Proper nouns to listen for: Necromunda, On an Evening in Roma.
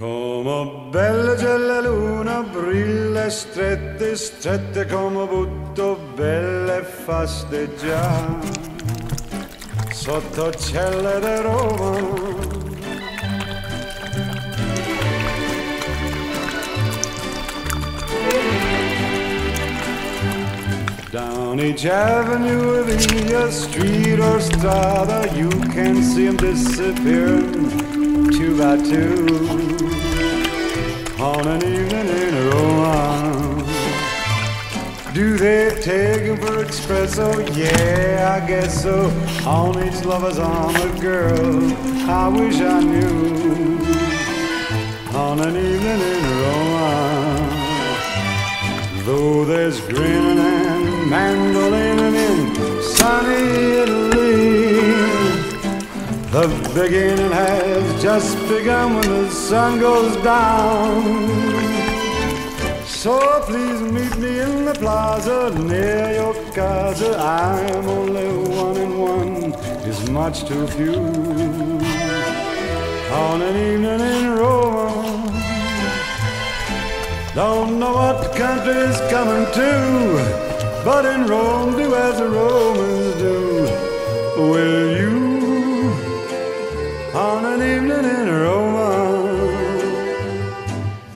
Come belge la luna, brille strette, strette come butto, belle faste già, sotto celle di Roma. Down each avenue, via, street or strada, you can see them disappear, two by two. On an evening in Roma, do they take him for espresso? Yeah, I guess so. On each lover's arm a girl, I wish I knew. On an evening in Roma, though there's grinning and mandolining in sunny Italy, the beginning has just begun when the sun goes down. So please meet me in the plaza near your casa. I'm only one and one is much too few. On an evening in Roma, don't know what country's coming to, but in Rome do as a Roman.